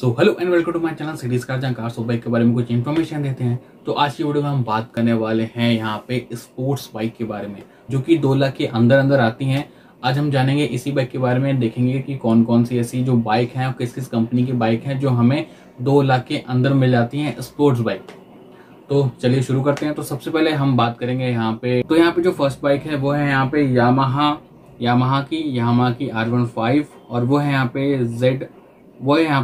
So hello and welcome to my channel series car जहां cars और bike के बारे में कुछ इन्फॉर्मेशन देते हैं। तो आज की वीडियो में हम बात करने वाले हैं यहां पे स्पोर्ट्स बाइक के बारे में जो कि 2 लाख के अंदर अंदर आती हैं। आज हम जानेंगे इसी बाइक के बारे में, देखेंगे कि कौन कौन सी ऐसी जो बाइक हैं और किस किस कंपनी की बाइक हैं जो हमें 2 लाख के अंदर मिल जाती हैं स्पोर्ट्स बाइक। तो चलिए शुरू करते हैं। तो सबसे पहले हम बात करेंगे यहाँ पे, तो यहाँ पे जो फर्स्ट बाइक है वो है यहाँ पे यामाहा की R15 और वो है यहाँ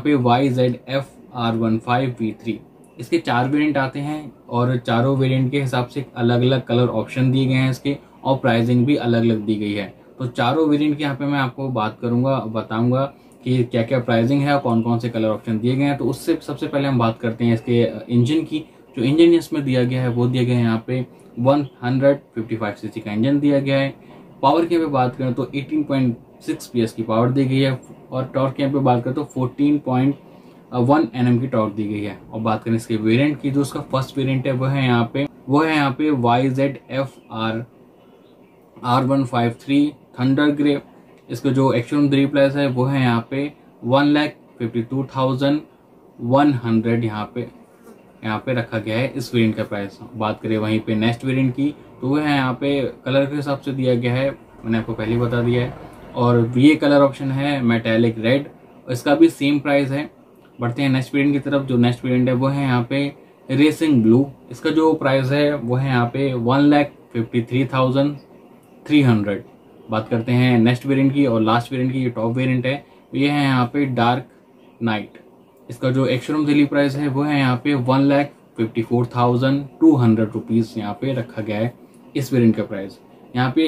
पे YZF R15 V3। इसके 4 वेरिएंट आते हैं और चारों वेरिएंट के हिसाब से अलग अलग कलर ऑप्शन दिए गए हैं इसके और प्राइसिंग भी अलग अलग दी गई है। तो चारों वेरिएंट के यहाँ पे मैं आपको बताऊंगा कि क्या क्या प्राइसिंग है और कौन कौन से कलर ऑप्शन दिए गए हैं। तो उससे सबसे पहले हम बात करते हैं इसके इंजन की। जो इंजन इसमें दिया गया है वो दिया गया है यहाँ पे 155 सीसी का इंजन दिया गया है। पावर की यहाँ पे बात करें तो 18.6 PS की पावर दी गई है और टॉर्क की यहाँ पे बात करें तो 14.1 Nm की टॉर्क दी गई है। और बात करें इसके वेरिएंट की, जो उसका फर्स्ट वेरिएंट है वो है यहाँ पे YZF R153 थंडर ग्रे। इसका जो एक्सट्रीम 3 प्लस है वो है यहाँ पे 1,52,100 यहाँ पे रखा गया है इस वेरिएंट का प्राइस। बात करें वहीं पे नेक्स्ट वेरिएंट की तो वह है यहाँ पे कलर के हिसाब से दिया गया है, मैंने आपको पहले ही बता दिया है। और ये कलर ऑप्शन है मेटेलिक रेड, इसका भी सेम प्राइस है। बढ़ते हैं नेक्स्ट वेरिएंट की तरफ। जो नेक्स्ट वेरिएंट है वो है यहाँ पे रेसिंग ब्लू। इसका जो प्राइस है वो है यहाँ पे 1,53,300। बात करते हैं नेक्स्ट वेरिएंट की और लास्ट वेरिएंट की, ये टॉप वेरिएंट है, ये है यहाँ पे डार्क नाइट। इसका जो एक्सट्रीम दिली प्राइस है वो है यहाँ पे 1,54,200 रुपीज़ यहाँ पे रखा गया है इस वेरिएंट का प्राइस। यहाँ पे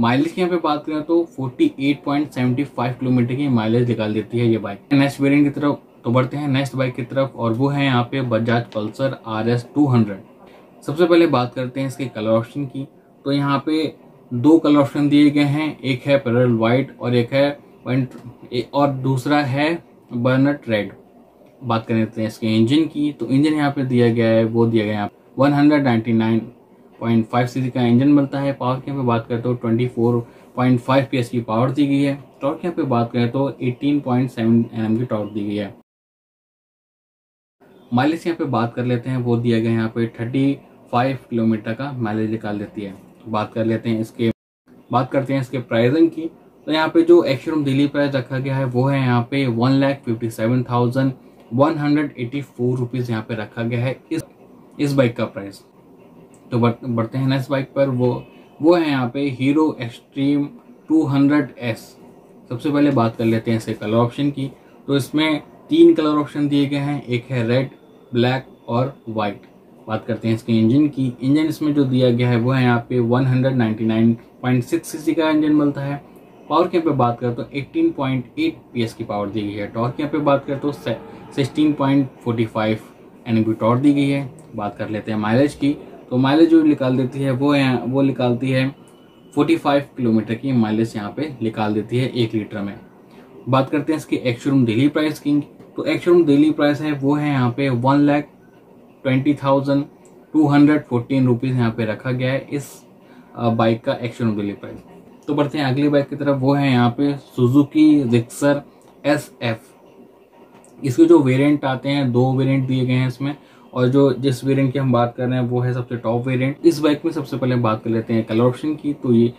माइलेज की यहाँ पे बात करें तो 48.75 किलोमीटर की माइलेज निकाल देती है ये बाइक। नेक्स्ट वेरिएंट की तरफ तो बढ़ते हैं, नेक्स्ट बाइक की तरफ, और वो है यहाँ पे बजाज पल्सर RS 200। सबसे पहले बात करते हैं इसके कलर ऑप्शन की। तो यहाँ पे 2 कलर ऑप्शन दिए गए हैं, एक है पैरेलल वाइट और एक है और दूसरा है बर्नट रेड। बात करें इसके इंजन की तो इंजन यहाँ पे दिया गया है वो दिया गया है 199.5 सीसी का इंजन बनता है। पावर की यहाँ पे बात करें तो 24.5 PS की पावर दी गई है। टॉर्क की यहाँ पे बात करें तो 18.7 Nm की टॉर्क दी गई है। माइलेज यहाँ पे बात कर लेते हैं, वो दिया गया है यहाँ पे 35 किलोमीटर का माइलेज निकाल देती है। बात करते हैं इसके प्राइसिंग की। तो यहाँ पे जो एक्सट्रीम दिल्ली प्राइस रखा गया है वो है यहाँ पे 1,57,184 रुपीज़ यहाँ पे रखा गया है इस बाइक का प्राइस। तो बढ़ते हैं नेक्स्ट बाइक पर, वो है यहाँ पे हीरो एक्सट्रीम 200S। सबसे पहले बात कर लेते हैं इसके कलर ऑप्शन की। तो इसमें 3 कलर ऑप्शन दिए गए हैं, एक है रेड, ब्लैक और वाइट। बात करते हैं इसके इंजन की। इंजन इसमें जो दिया गया है वो है यहाँ पे 199.6 सीसी का इंजन मिलता है। पावर की यहाँ पे बात करें तो 18.8 PS की पावर दी गई है। टॉर्क की यहाँ पे बात करें तो 16.45 Nm की टॉर्क दी गई है। बात कर लेते हैं माइलेज की। तो माइलेज जो निकाल देती है वो निकालती है 45 किलोमीटर की माइलेज यहाँ पे निकाल देती है 1 लीटर में। बात करते हैं इसकी एक्सशोरूम डेली प्राइस की। तो एक्सशोरूम डेली प्राइस है वो है यहाँ पे 1,20,214 रुपीज़ यहाँ पे रखा गया है इस बाइक का एक्सशोरूम डेली प्राइस। तो बढ़ते हैं अगली बाइक की तरफ, वो है यहाँ पे सुजुकी गिक्सर SF। इसके जो वेरियंट आते हैं, 2 वेरियंट दिए गए हैं इसमें, और जो जिस वेरिएंट की हम बात कर रहे हैं वो है सबसे टॉप वेरिएंट। इस बाइक में सबसे पहले बात कर लेते हैं कलर ऑप्शन की। तो ये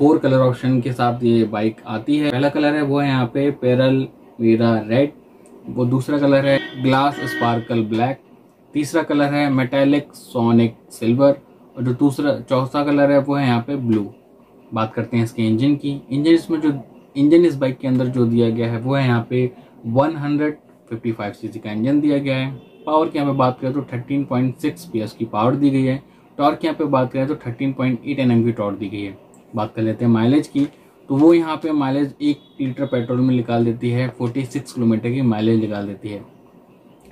4 कलर ऑप्शन के साथ ये बाइक आती है। पहला कलर है वो है यहाँ पे पेरल वीरा रेड, वो दूसरा कलर है ग्लास स्पार्कल ब्लैक, तीसरा कलर है मेटेलिक सोनिक सिल्वर और जो चौथा कलर है वो है यहाँ पे ब्लू। बात करते हैं इसके इंजन की। इंजन इस बाइक के अंदर जो दिया गया है वो है यहाँ पे 155 सीसी का इंजन दिया गया है। पावर की यहाँ पे बात करें तो 13.6 PS की पावर दी गई है। टॉर्क की यहाँ पे बात करें तो 13.8 Nm की टॉर्क दी गई है। बात कर लेते हैं माइलेज की। तो वो यहाँ पे माइलेज 1 लीटर पेट्रोल में निकाल देती है, 46 किलोमीटर की माइलेज निकाल देती है।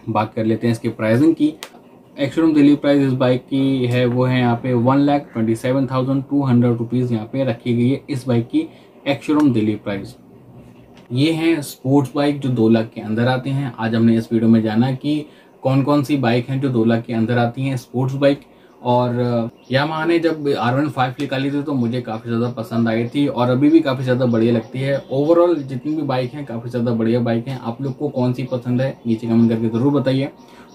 बात कर लेते हैं इसके प्राइसिंग की। एक्सशोरूम दिल्ली प्राइस इस बाइक की है वो है यहाँ पे 1,27,200 रुपीज़ यहाँ पे रखी गई है इस बाइक की एक्सशोरूम दिल्ली प्राइस। ये हैं स्पोर्ट्स बाइक जो 2 लाख के अंदर आते हैं। आज हमने इस वीडियो में जाना कि कौन कौन सी बाइक हैं जो 2 लाख के अंदर आती हैं स्पोर्ट्स बाइक, और यामाहा ने जब R15 निकाली थी तो मुझे काफ़ी ज़्यादा पसंद आई थी और अभी भी काफ़ी ज़्यादा बढ़िया लगती है। ओवरऑल जितनी भी बाइक हैं काफ़ी ज़्यादा बढ़िया बाइक हैं। आप लोग को कौन सी पसंद है नीचे कमेंट करके ज़रूर बताइए।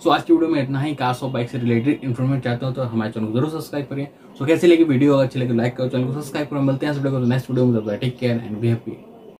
सो आज की वीडियो में इतना ही। कार्स और बाइक से रिलेटेड इन्फॉर्मेशन चाहते हो तो हमारे चैनल को जरूर सब्सक्राइब करिए। सो कैसे लगी वीडियो, अगर अच्छी लगे लाइक करो, चैनल को सब्सक्राइब करो। मिलते हैं सब लोगों को नेक्स्ट वीडियो में। Take care and be happy.